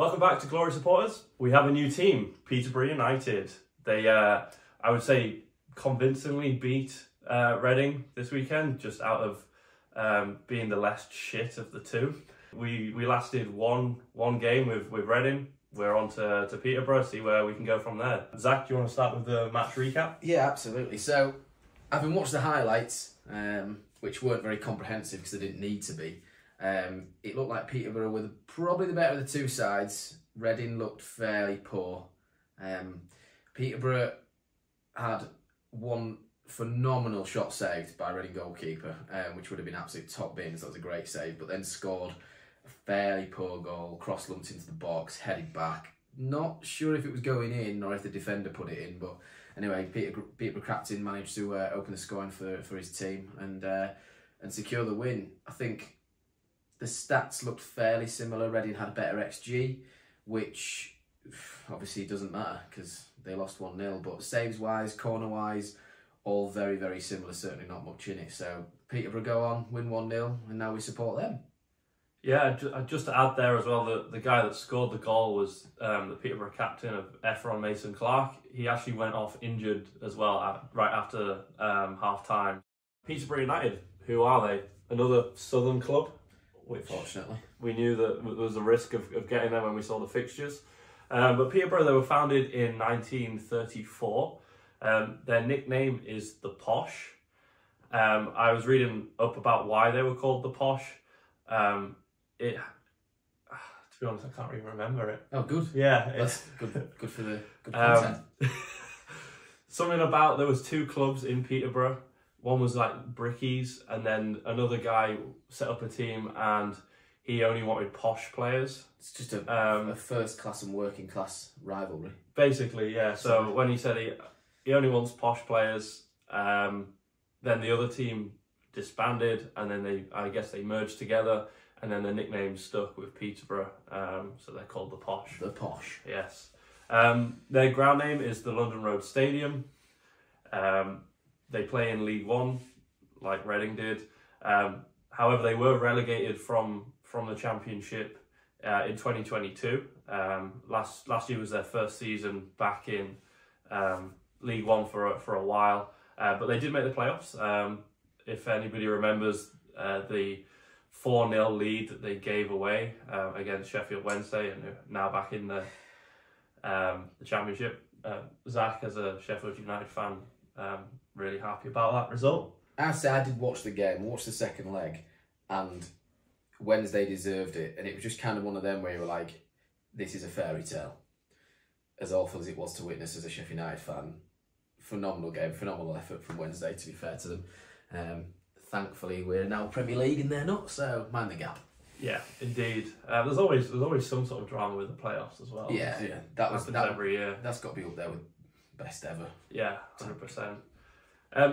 Welcome back to Glory Supporters. We have a new team, Peterborough United. They, I would say, convincingly beat Reading this weekend, just out of being the less shit of the two. We lasted one game with Reading. We're on to Peterborough, see where we can go from there. Zach, do you want to start with the match recap? Yeah, absolutely. So, having watched the highlights, which weren't very comprehensive because they didn't need to be, it looked like Peterborough were probably the better of the two sides. Reading looked fairly poor. Peterborough had one phenomenal shot saved by Reading goalkeeper, which would have been absolute top bins. That was a great save, but then scored a fairly poor goal, cross-lumped into the box, headed back. Not sure if it was going in or if the defender put it in, but anyway, Peter Crapton managed to open the scoring for his team and secure the win. I think the stats looked fairly similar. Reading had better XG, which obviously doesn't matter because they lost 1-0, but saves-wise, corner-wise, all very, very similar, certainly not much in it. So Peterborough go on, win 1-0, and now we support them. Yeah, just to add there as well, the guy that scored the goal was the Peterborough captain of Ephron Mason-Clark. He actually went off injured as well right after half-time. Peterborough United, who are they? Another Southern club, which fortunately we knew that there was a risk of getting there when we saw the fixtures. But Peterborough, they were founded in 1934. Their nickname is the Posh. I was reading up about why they were called the Posh. To be honest, I can't really remember it. Oh, good. Yeah, it's good for the good content. Something about there was two clubs in Peterborough. One was like Brickies, and then another guy set up a team, and he only wanted posh players. It's just a first class and working class rivalry. Basically, yeah. So when he said he only wants posh players, then the other team disbanded, and then I guess they merged together, and then the nickname stuck with Peterborough, so they're called the Posh. The Posh. Yes. Their ground name is the London Road Stadium. They play in League One, like Reading did. However, they were relegated from the Championship in 2022. Last year was their first season back in League One for a while, but they did make the playoffs. If anybody remembers the 4-0 lead that they gave away against Sheffield Wednesday, and now back in the Championship. Zach, as a Sheffield United fan, really happy about that result. I did watch the game, watch the second leg, and Wednesday deserved it. And it was just kind of one of them where you were like, this is a fairy tale. As awful as it was to witness as a Sheffield United fan, phenomenal game, phenomenal effort from Wednesday, to be fair to them. Thankfully, we're now Premier League and they're not, so mind the gap. Yeah, indeed. There's always some sort of drama with the playoffs as well. Yeah, yeah. That every year. That's got to be up there with best ever. Yeah, 100%.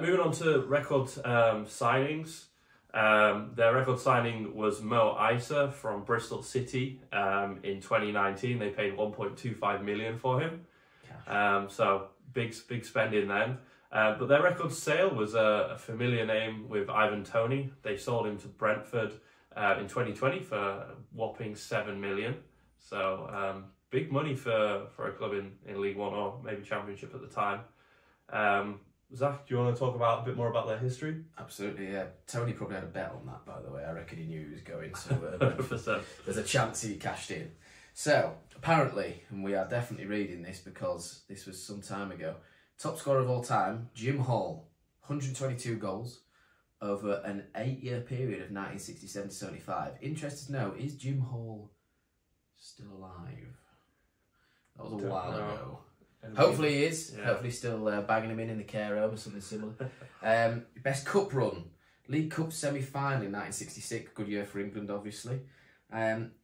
Moving on to record signings. Their record signing was Mo Iser from Bristol City in 2019. They paid 1.25 million for him. So big spending then. But their record sale was a familiar name with Ivan Tony. They sold him to Brentford in 2020 for a whopping 7 million. So big money for a club in League One or maybe Championship at the time. Zach, do you want to talk about a bit more about their history? Absolutely, yeah. Tony probably had a bet on that, by the way. I reckon he knew he was going, so 100%. There's a chance he cashed in. So apparently, and we are definitely reading this because this was some time ago, top scorer of all time, Jim Hall, 122 goals over an 8-year period of 1967 to 75. Interested to know, is Jim Hall still alive? That was a while ago. Hopefully he is. Yeah. Hopefully he's still bagging him in the care home or something similar. Best cup run, League Cup semi-final in 1966. Good year for England, obviously.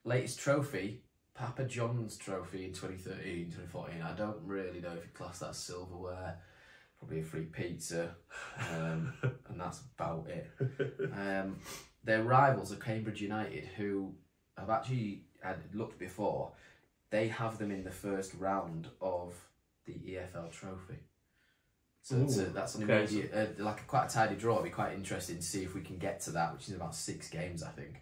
Latest trophy, Papa John's Trophy in 2013, 2014. I don't really know if you class that as silverware. Probably a free pizza, and that's about it. Their rivals are Cambridge United, who I've actually looked before. They have them in the first round of the EFL Trophy. So that's an immediate, like quite a tidy draw. It'd be quite interesting to see if we can get to that, which is about 6 games, I think.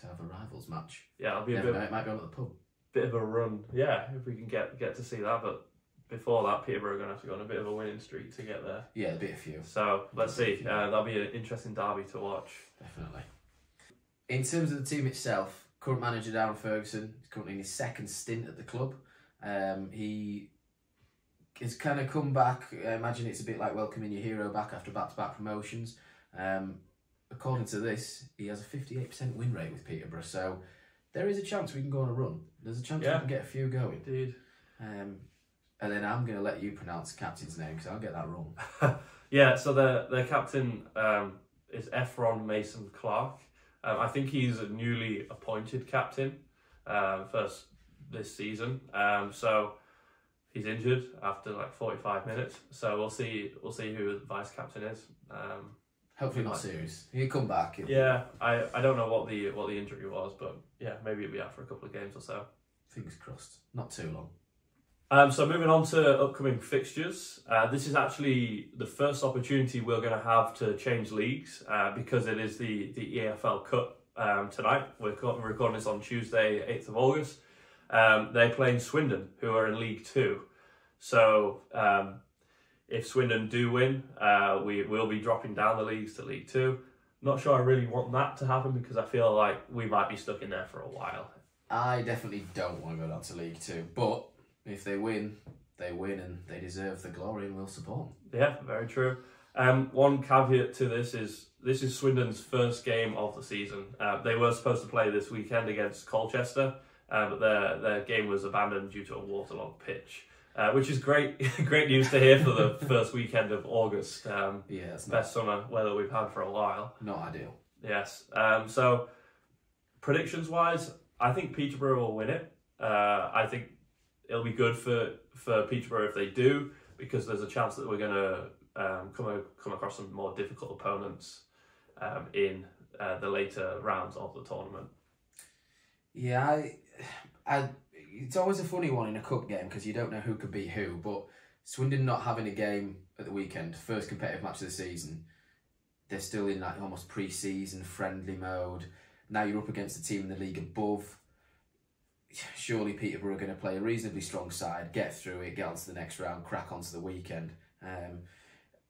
to have a rivals match. Yeah, I'll be a bit. It might be on at the pub. Bit of a run, yeah. If we can get to see that, but before that, Peterborough are going to have to go on a bit of a winning streak to get there. Yeah, there'll be a few. So let's see. That'll be an interesting derby to watch. Definitely. In terms of the team itself, current manager Darren Ferguson is currently in his second stint at the club. He has kind of come back. I imagine it's a bit like welcoming your hero back after back-to-back promotions. According to this, he has a 58% win rate with Peterborough, so there is a chance we can go on a run. There's a chance we can get a few going. Indeed. And then I'm going to let you pronounce the captain's name because I'll get that wrong. Yeah, so their captain is Ephron Mason-Clark. I think he's a newly appointed captain first this season. So he's injured after like 45 minutes. So we'll see who the vice captain is. Hopefully not serious. He'll come back. Yeah, I don't know what the injury was, but yeah, maybe it'll be out for a couple of games or so. Fingers crossed. Not too long. So moving on to upcoming fixtures, this is actually the first opportunity we're going to have to change leagues because it is the EFL Cup tonight. We're recording this on Tuesday, 8th of August. They're playing Swindon, who are in League 2. So if Swindon do win, we will be dropping down the leagues to League 2. Not sure I really want that to happen because I feel like we might be stuck in there for a while. I definitely don't want to go down to League 2, but if they win, they win and they deserve the glory and we'll support them. Yeah, very true. One caveat to this is Swindon's first game of the season. They were supposed to play this weekend against Colchester, but their game was abandoned due to a waterlogged pitch, which is great news to hear for the first weekend of August. Yeah, it's best summer weather we've had for a while. Not ideal. Yes. So, predictions-wise, I think Peterborough will win it. I think it'll be good for Peterborough if they do, because there's a chance that we're going to come across some more difficult opponents in the later rounds of the tournament. Yeah, it's always a funny one in a cup game because you don't know who could beat who, but Swindon not having a game at the weekend, first competitive match of the season, they're still in that almost pre-season friendly mode. Now you're up against the team in the league above. Surely Peterborough are going to play a reasonably strong side, get through it, get on to the next round, crack on to the weekend.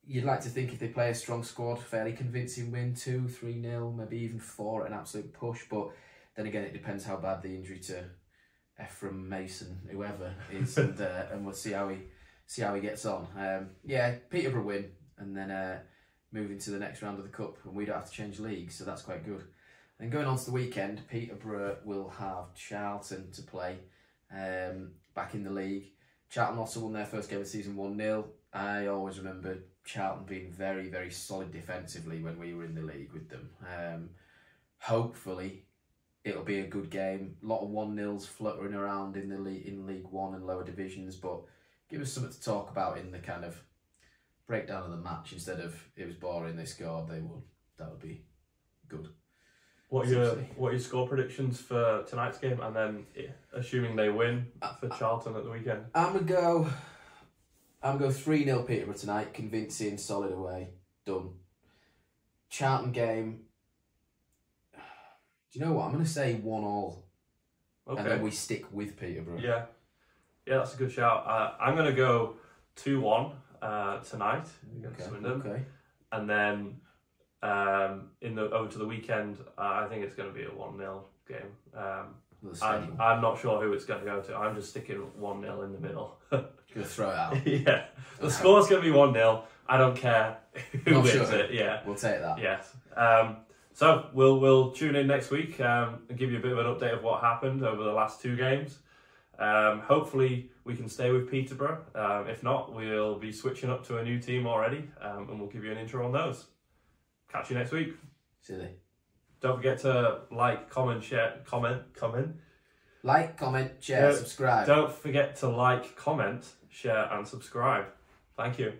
You'd like to think if they play a strong squad, fairly convincing win, 2-3-0, maybe even 4, an absolute push. But then again, it depends how bad the injury to Ephraim Mason, whoever is, and we'll see how he gets on. Yeah, Peterborough win and then move into the next round of the cup, and we don't have to change leagues, so that's quite good. And going on to the weekend, Peterborough will have Charlton to play back in the league. Charlton also won their first game of the season 1-0. I always remember Charlton being very, very solid defensively when we were in the league with them. Hopefully, it'll be a good game. A lot of 1-0s fluttering around in the League 1 and lower divisions, but give us something to talk about in the kind of breakdown of the match instead of it was boring, they scored, they won. That would be good. What are your score predictions for tonight's game, and then assuming they win for Charlton at the weekend? I'm gonna go 3-0 Peterborough tonight, convincing, solid away, done. Charlton game. Do you know what? I'm gonna say 1-1, okay, and then we stick with Peterborough. Yeah, that's a good shout. I'm gonna go 2-1 tonight against Swindon, okay, and then over to the weekend, I think it's going to be a 1-0 game. I'm not sure who it's going to go to. I'm just sticking 1-0 in the middle. Gonna throw it out. Yeah, the score's going to be 1-0. I don't care who wins it. Yeah, we'll take that. Yes. So we'll tune in next week and give you a bit of an update of what happened over the last two games. Hopefully we can stay with Peterborough. If not, we'll be switching up to a new team already, and we'll give you an intro on those. Catch you next week. See you. Don't forget to like, comment, share, comment. Like, comment, share, subscribe. Don't forget to like, comment, share, and subscribe. Thank you.